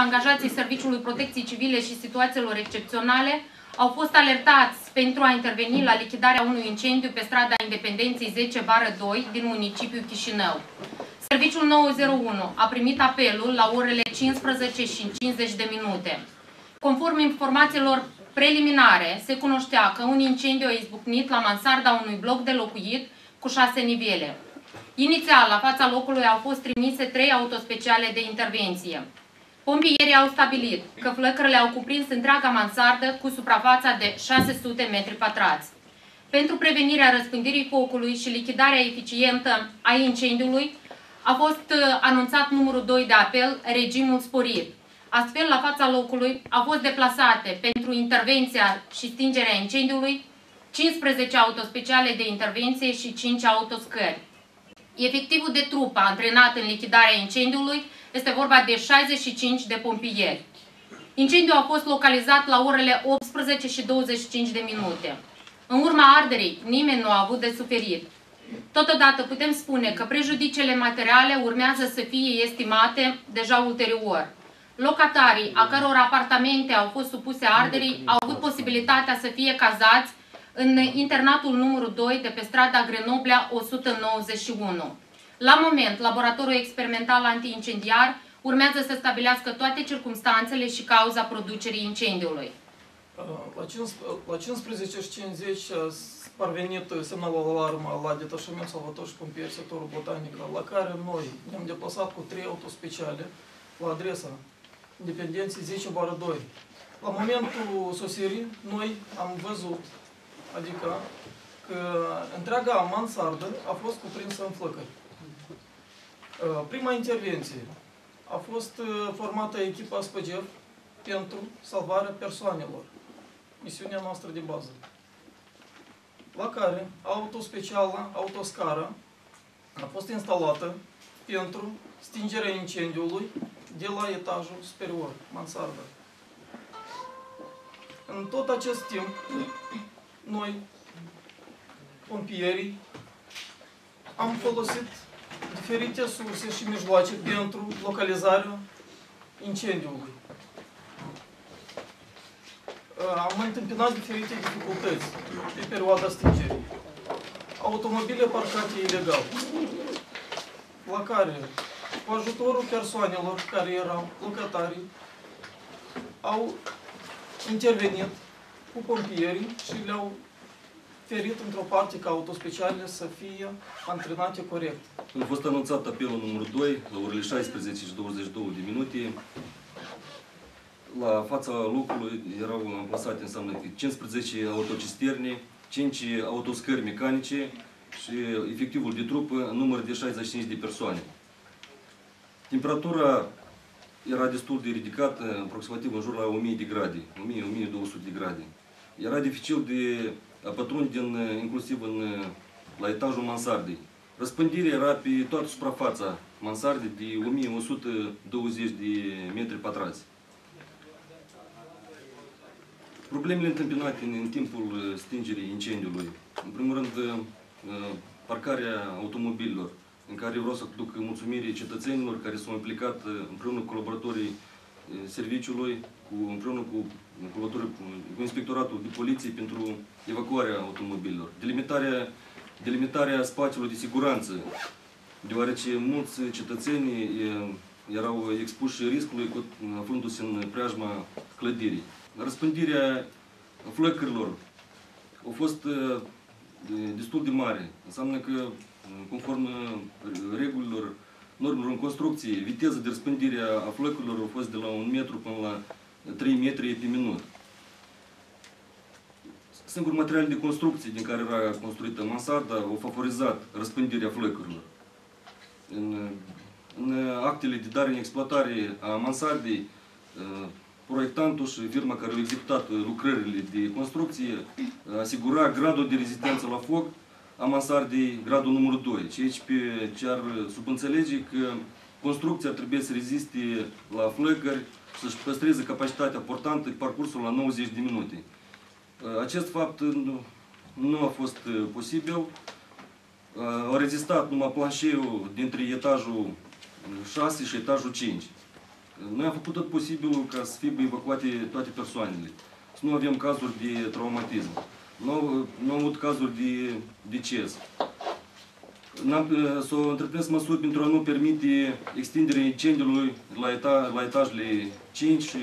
angajații Serviciului Protecției Civile și Situațiilor Excepționale au fost alertați pentru a interveni la lichidarea unui incendiu pe strada Independenței 10/2 din municipiul Chișinău. Serviciul 901 a primit apelul la orele 15:50. Conform informațiilor preliminare, se cunoștea că un incendiu a izbucnit la mansarda unui bloc de locuit cu 6 nivele. Inițial, la fața locului au fost trimise 3 autospeciale de intervenție. Pompierii au stabilit că flăcările au cuprins întreaga mansardă cu suprafața de 600 m². Pentru prevenirea răspândirii focului și lichidarea eficientă a incendiului, a fost anunțat numărul 2 de apel, regimul sporit. Astfel, la fața locului au fost deplasate pentru intervenția și stingerea incendiului 15 autospeciale de intervenție și 5 autoscări. Efectivul de trupă antrenat în lichidarea incendiului este vorba de 65 de pompieri. Incendiul a fost localizat la orele 18:25. În urma arderii, nimeni nu a avut de suferit. Totodată putem spune că prejudiciile materiale urmează să fie estimate deja ulterior. Locatarii, a căror apartamente au fost supuse arderii, au avut posibilitatea să fie cazați în internatul numărul 2 de pe strada Grenoblea 191. La moment, Laboratorul Experimental Antiincendiar urmează să stabilească toate circumstanțele și cauza producerii incendiului. La 15:50 s-a parvenit semnalul alarmă la detașament Salvator și Pompieri, sectorul botanic, la care noi ne-am deplasat cu 3 autospeciale la adresa Independenței 10/2. La momentul sosirii, noi am văzut, adică, că întreaga mansardă a fost cuprinsă în flăcări. Prima intervenție a fost formată echipa SPGF pentru salvarea persoanelor, misiunea noastră de bază, la care autospecială, autoscară a fost instalată pentru stingerea incendiului de la etajul superior, mansardă. În tot acest timp, noi, pompierii, am folosit diferite surse și mijloace pentru localizarea incendiului. Am întâmpinat diferite dificultăți pe perioada stingerii. Automobile parcate ilegal, la care, cu ajutorul persoanelor care erau locatarii, au intervenit cu pompierii și le-au ferit într-o parte ca autospecialele să fie antrenate corect. Când a fost anunțat apelul numărul 2, la orele 16:22, la fața locului erau amplasate, înseamnă, 15 autocisterne, 5 autoscări mecanice și efectivul de trupă, număr de 65 de persoane. Temperatura era destul de ridicată, aproximativ în jur la 1000 de grade, 1000-1200 de grade. Era dificil de a pătrunde inclusiv la etajul mansardei. Răspândirea era pe toată suprafața mansardei de 1120 de m². Problemele întâmpinate în timpul stingerii incendiului, în primul rând, parcarea automobililor, în care vreau să aduc mulțumiri cetățenilor care s-au implicat împreună cu colaboratorii serviciului, împreună cu inspectoratul de poliție pentru evacuarea automobililor. Delimitarea spațiului de siguranță, deoarece mulți cetățeni erau expuși riscului aflându-se în preajma clădirii. Răspândirea flăcărilor a fost destul de mare. Înseamnă că, conform regulilor, normelor în construcție, viteza de răspândire a flăcărilor a fost de la 1 metru până la 3 metri pe minut. Singurul material de construcție din care era construită mansarda a favorizat răspândirea flăcărilor. În actele de dare în exploatare a mansardei, proiectantul și firma care au executat lucrările de construcție asigura gradul de rezistență la foc a mansardei, gradul numărul 2. Și aici ce ar subînțelege că construcția trebuie să reziste la flăcări, să-și păstreze capacitatea portantă parcursul la 90 de minute. Acest fapt nu a fost posibil. A rezistat numai planșeul dintre etajul 6 și etajul 5. Noi am făcut tot posibilul ca să fie evacuate toate persoanele, să nu avem cazuri de traumatism, nu am avut cazuri de deces. S-au întreprins măsuri pentru a nu permite extinderea incendiului la etajele 5 și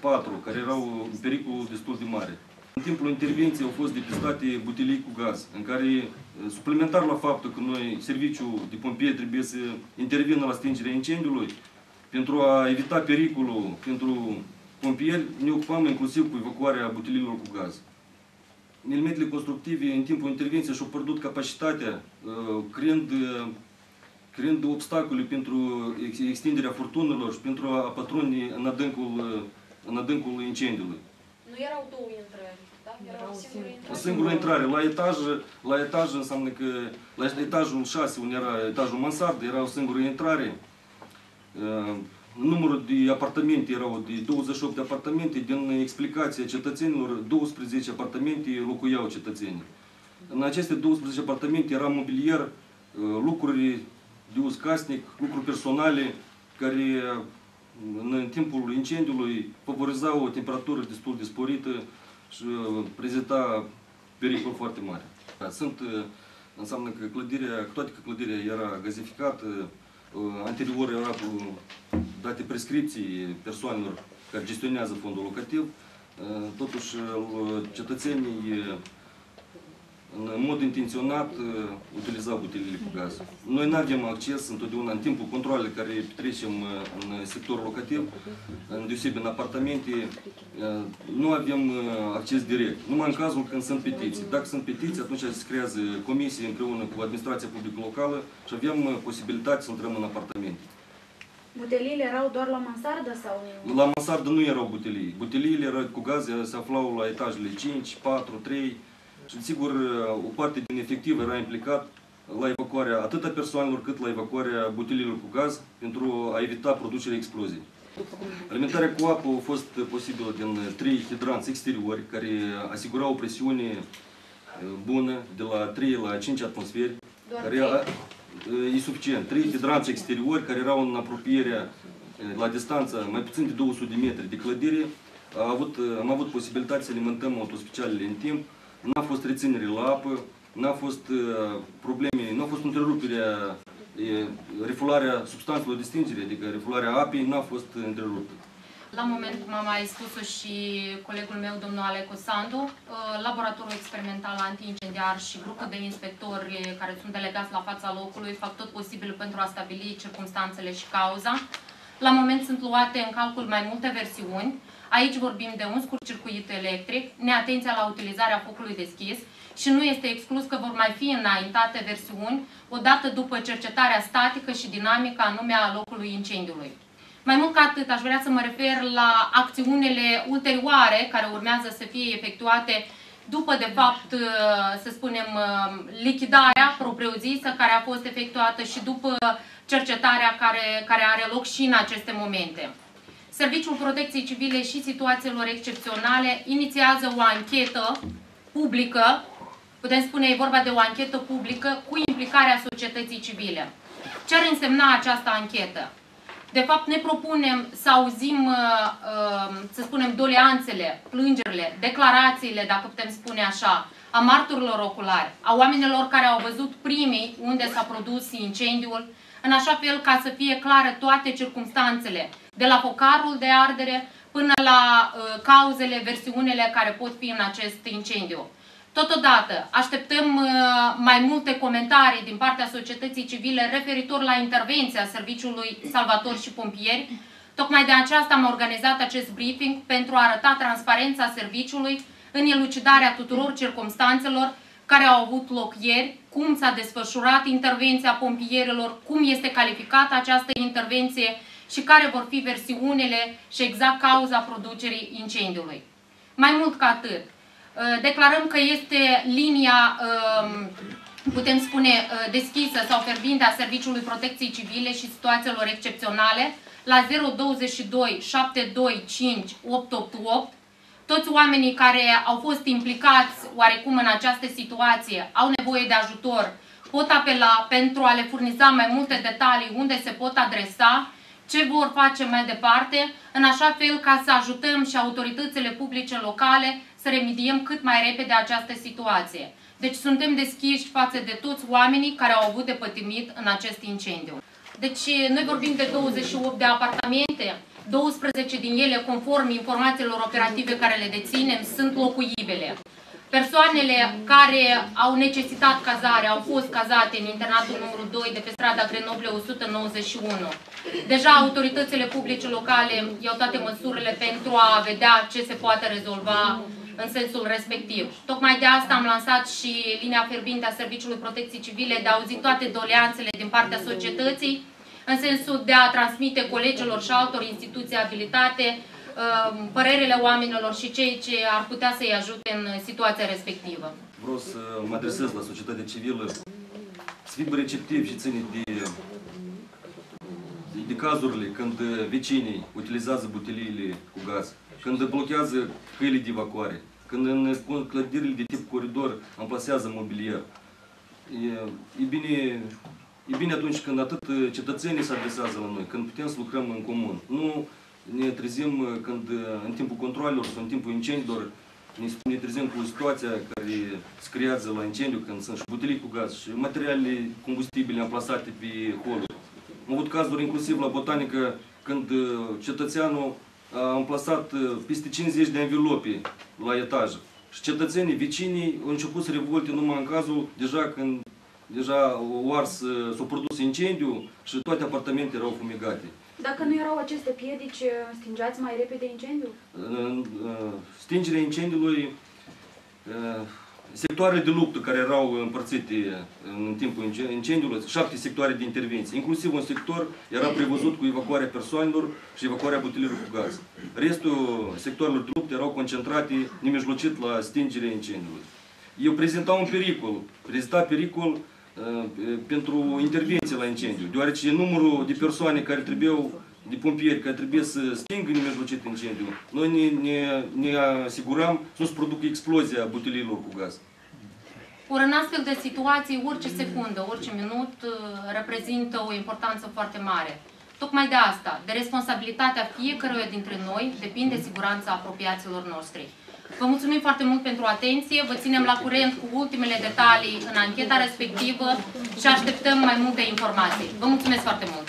4, care erau în pericol destul de mare. În timpul intervenției au fost depistate butelii cu gaz, în care, suplimentar la faptul că noi, serviciul de pompieri, trebuie să intervină la stingerea incendiului, pentru a evita pericolul pentru pompieri, ne ocupam inclusiv cu evacuarea butelilor cu gaz. Elementele constructive, în timpul intervenției, și-au pierdut capacitatea, creând obstacole pentru extinderea furtunelor și pentru a pătrunde în adâncul incendiului. Nu erau două intrări, da? Era o singură intrare. La etaj înseamnă că la etajul 6, unde era etajul mansardă, era o singură intrare. Numărul de apartamente erau de 28 de apartamente, din explicația cetățenilor, 12 apartamente locuiau cetățenii. În aceste 12 apartamente era mobilier, lucruri de uz casnic, lucruri personale, care în timpul incendiului favorizau o temperatură destul de sporită și prezenta pericol foarte mare. Înseamnă că clădirea, toată clădirea era gazificată. Anterior erau date prescripții persoanelor care gestionează fondul locativ, totuși cetățenii în mod intenționat utilizau butelile cu gaz. Noi nu avem acces întotdeauna în timpul controlelor care petrecem în sectorul locativ, îndeosebi în apartamente, nu avem acces direct, numai în cazul când sunt petiții. Dacă sunt petiții, atunci se creează comisie împreună cu administrația publică locală și avem posibilitatea să intrăm în apartamente. Butelile erau doar la mansardă sau nu? La mansardă nu erau butelii. Butelile cu gaz se aflau la etajele 5, 4, 3, și, sigur, o parte din efectiv era implicat la evacuarea atât a persoanelor, cât la evacuarea butelilor cu gaz pentru a evita producerea exploziei. Alimentarea cu apă a fost posibilă din 3 hidranți exteriori, care asigurau o presiune bună de la 3 la 5 atmosferi. E suficient. 3 hidranți exteriori care erau în apropierea, la distanță mai puțin de 200 de metri de clădire. Am avut posibilitatea să alimentăm autospecialele în timp. N-a fost reținere la apă, n-a fost probleme, n-a fost întreruperea, refularea substanțelor de stingere, adică refularea apei n-a fost întreruptă. La moment, cum a mai spus-o și colegul meu, domnul Alecu Sandu, Laboratorul Experimental Antiincendiar și grupul de inspectori care sunt delegați la fața locului fac tot posibilul pentru a stabili circumstanțele și cauza. La moment sunt luate în calcul mai multe versiuni. Aici vorbim de un scurt-circuit electric, neatenția la utilizarea focului deschis și nu este exclus că vor mai fi înaintate versiuni odată după cercetarea statică și dinamică anume a locului incendiului. Mai mult ca atât, aș vrea să mă refer la acțiunile ulterioare care urmează să fie efectuate după, de fapt, să spunem, lichidarea propriu-zisă care a fost efectuată și după cercetarea care are loc și în aceste momente. Serviciul Protecției Civile și Situațiilor Excepționale inițiază o anchetă publică, putem spune, e vorba de o anchetă publică cu implicarea societății civile. Ce ar însemna această anchetă? De fapt, ne propunem să auzim, să spunem, doleanțele, plângerile, declarațiile, dacă putem spune așa, a martorilor oculari, a oamenilor care au văzut primii unde s-a produs incendiul, în așa fel ca să fie clare toate circumstanțele, de la focarul de ardere până la cauzele, versiunile care pot fi în acest incendiu. Totodată, așteptăm mai multe comentarii din partea societății civile referitor la intervenția Serviciului Salvatori și Pompieri. Tocmai de aceasta am organizat acest briefing pentru a arăta transparența serviciului în elucidarea tuturor circumstanțelor care au avut loc ieri, cum s-a desfășurat intervenția pompierilor, cum este calificată această intervenție și care vor fi versiunile și exact cauza producerii incendiului. Mai mult ca atât, declarăm că este linia, putem spune, deschisă sau fierbinte a Serviciului Protecției Civile și Situațiilor Excepționale la 022 725 888. Toți oamenii care au fost implicați oarecum în această situație, au nevoie de ajutor, pot apela pentru a le furniza mai multe detalii unde se pot adresa. ce vor face mai departe, în așa fel ca să ajutăm și autoritățile publice locale să remediem cât mai repede această situație. Deci suntem deschiși față de toți oamenii care au avut de pătimit în acest incendiu. Deci noi vorbim de 28 de apartamente, 12 din ele, conform informațiilor operative care le deținem, sunt locuibile. Persoanele care au necesitat cazare, au fost cazate în internatul numărul 2 de pe strada Grenoble 191. Deja autoritățile publice locale iau toate măsurile pentru a vedea ce se poate rezolva în sensul respectiv. Tocmai de asta am lansat și linia fierbinte a Serviciului Protecției Civile de a auzi toate doleanțele din partea societății, în sensul de a transmite colegilor și altor instituții abilitate părerile oamenilor și cei ce ar putea să-i ajute în situația respectivă. Vreau să mă adresez la societatea civilă, să fim receptivi și ține de cazurile când vecinii utilizează buteliile cu gaz, când blochează căile de evacuare, când în clădirile de tip coridor amplasează mobilier. E bine atunci când atât cetățenii se adresează la noi, când putem să lucrăm în comun. Nu ne trezim când, în timpul controalelor sau în timpul incendiilor, ne trezim cu situația care se creează la incendiu, când sunt și butelii cu gaz și materiale combustibile amplasate pe holuri. Am avut cazuri inclusiv la botanică când cetățeanul a amplasat peste 50 de anvelope la etaj. Și cetățenii, vecinii, au început să revolte numai în cazul deja s-a produs incendiu și toate apartamentele erau fumigate. Dacă nu erau aceste piedici, stingeați mai repede incendiul? Stingerea incendiului, sectoarele de luptă care erau împărțite în timpul incendiului, 7 sectoare de intervenție, inclusiv un sector era prevăzut cu evacuarea persoanelor și evacuarea butelilor cu gaz. Restul sectoarelor de luptă erau concentrate nemijlocit la stingerea incendiului. Eu prezenta pericol pentru intervenție la incendiu, deoarece numărul de persoane care trebuiau, de pompieri, care trebuie să stingă nemijlocit incendiu, noi ne asigurăm să nu se producă explozia buteliilor cu gaz. Ori în astfel de situații, orice secundă, orice minut reprezintă o importanță foarte mare. Tocmai de asta, de responsabilitatea fiecăruia dintre noi, depinde siguranța apropiaților noștri. Vă mulțumim foarte mult pentru atenție, vă ținem la curent cu ultimele detalii în ancheta respectivă și așteptăm mai multe informații. Vă mulțumesc foarte mult!